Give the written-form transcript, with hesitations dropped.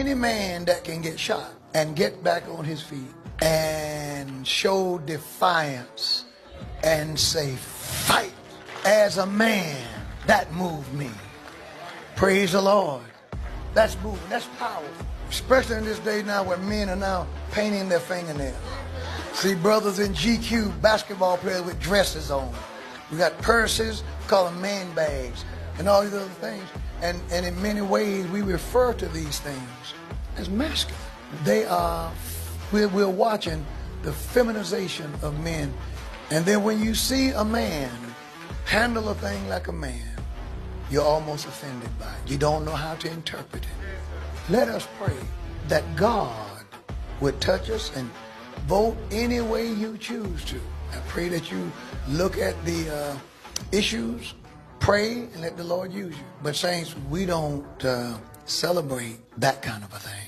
Any man that can get shot and get back on his feet and show defiance and say, fight, as a man, that moved me. Praise the Lord. That's moving. That's powerful. Especially in this day now where men are now painting their fingernails. See brothers in GQ, basketball players with dresses on. We got purses, we call them man bags, and all these other things. And in many ways, we refer to these things as masculine. They are, we're watching the feminization of men. And then when you see a man handle a thing like a man, you're almost offended by it. You don't know how to interpret it. Let us pray that God would touch us and vote any way you choose to. I pray that you look at the issues, pray, and let the Lord use you. But saints, we don't celebrate that kind of a thing.